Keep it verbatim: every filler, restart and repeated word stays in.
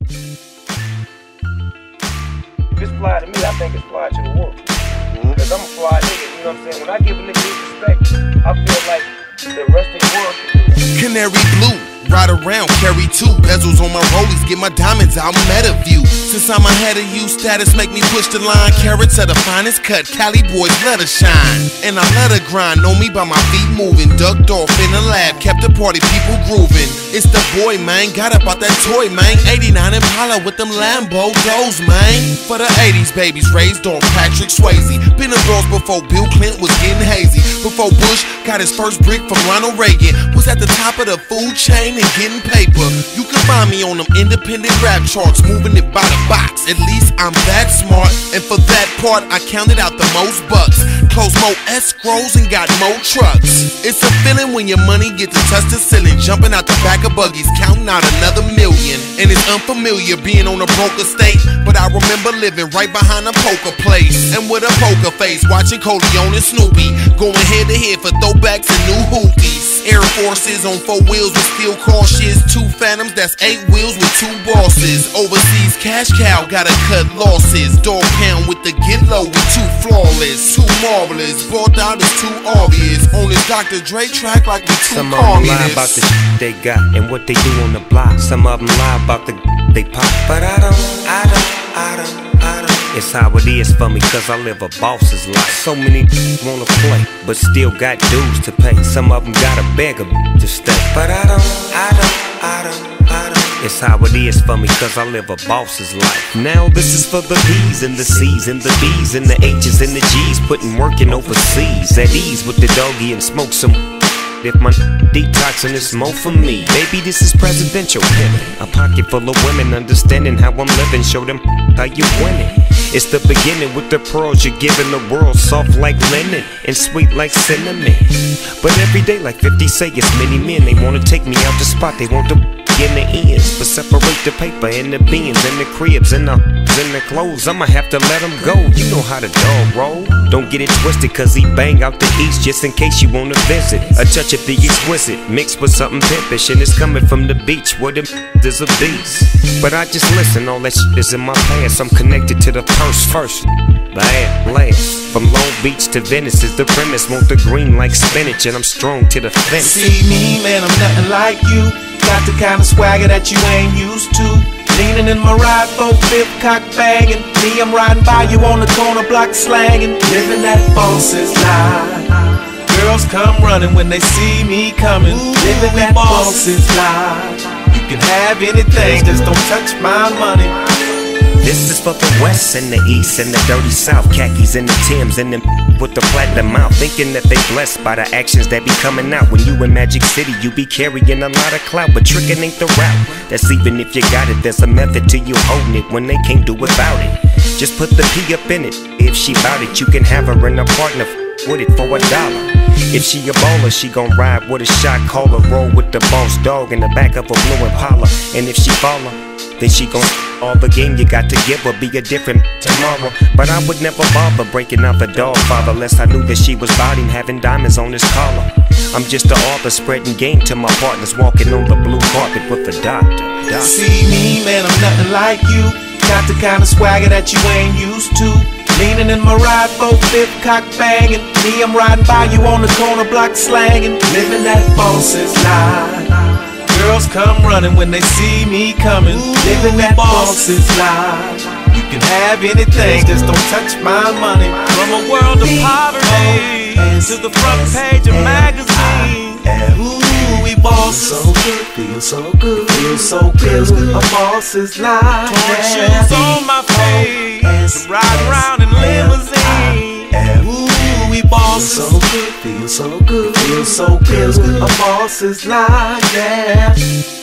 If it's fly to me, I think it's fly to the world. Because I'm a fly nigga, you know what I'm saying? When I give a nigga his respect, I feel like the rest of the world can do it. Canary blue, ride around, carry two bezels on my rollies, get my diamonds out, I'm at a view. Since I'm ahead of you, status make me push the line. Carrots are the finest cut, Cali boys let her shine. And I let her grind, know me by my feet moving. Ducked off in the lab, kept the party people grooving. It's the boy, man, got up out that toy, man. eighty-nine Impala with them Lambo doors, man. For the eighties babies, raised on Patrick Swayze. Been the girls before Bill Clinton was getting hazy. Before Bush got his first brick from Ronald Reagan. Was at the top of the food chain and getting paper. You can find me on them independent rap charts, moving it by the box. At least I'm that smart, and for that part I counted out the most bucks, closed more escrows and got more trucks. It's a feeling when your money gets to touch the ceiling, jumping out the back of buggies, counting out another million. And it's unfamiliar being on a broke estate, but I remember living right behind a poker place, and with a poker face, watching Coleon and Snoopy going head to head for throwbacks and new hoopies. Air Forces on four wheels with steel cautious, two phantoms, that's eight wheels with two bosses. Overseas cash cow, gotta cut losses. Dog pound with the get low, we too flawless, too marvelous. Bought out is too obvious. On this Doctor Dre track, like we too communists. Some of them lie about the shit they got and what they do on the block. Some of them lie about the they pop. But I don't, I don't, I don't, I don't. It's how it is for me, cause I live a boss's life. So many wanna play, but still got dues to pay. Some of them gotta beg a to stay. But I don't, I don't, I don't, I don't. It's how it is for me, cause I live a boss's life. Now this is for the P's and the C's and the B's and the H's and the G's, putting workin' overseas. At ease with the doggy and smoke some. If my detoxin' is more for me, baby, this is presidential. A pocket full of women, understanding how I'm living. Show them how you winning. It's the beginning with the pearls you're giving the world. Soft like linen and sweet like cinnamon. But every day like fifty say it's many men. They wanna take me out the spot, they want the in the ends, but separate the paper and the beans and the cribs and the in the clothes. I'ma have to let them go. You know how the dog roll. Don't get it twisted, cause he bang out the east, just in case you wanna visit. A touch of the exquisite mixed with something pimpish, and it's coming from the beach where them is a beast. But I just listen, all that shit is in my past. I'm connected to the purse first, bad last. From Long Beach to Venice is the premise. Want the green like spinach, and I'm strong to the fence. See me, man, I'm nothing like you. Got the kind of swagger that you ain't used to. Leaning in my ride, four-fifth cock banging. Me, I'm riding by you on the corner block slanging. Living that boss's life. Girls come running when they see me coming. Living that boss's life. You can have anything, just don't touch my money. This is for the west and the east and the dirty south. Khakis and the Timbs and them with the platinum mouth. Thinking that they blessed by the actions that be coming out. When you in Magic City, you be carrying a lot of clout. But tricking ain't the route. That's even if you got it. There's a method to you holding it when they can't do without it. Just put the P up in it. If she bout it, you can have her and a partner with it for a dollar. If she a baller, she gon' ride with a shot caller. Roll with the boss dog in the back of a blue Impala. And if she follow, then she gon' all the game you got to give her. Be a different tomorrow. But I would never bother breaking up a dog father, lest I knew that she was biting, having diamonds on his collar. I'm just the author spreading game to my partners, walking on the blue carpet with the doctor, doctor. See me, man, I'm nothing like you. Got the kind of swagger that you ain't used to. Leaning in my ride, four-fifth cock banging. Me, I'm riding by you on the corner block slanging. Living that boss's life. Girls come running when they see me coming. Living that boss's life. You can have anything, just don't touch my money. From a world of poverty to the front page of magazines. Ooh, we bosses. So good, feel so good, feel so good. A boss's life. Torn shoes on my face, ride around in limousines. Ooh, we bosses. So good, feel so good, feel so good. A boss's life, yeah.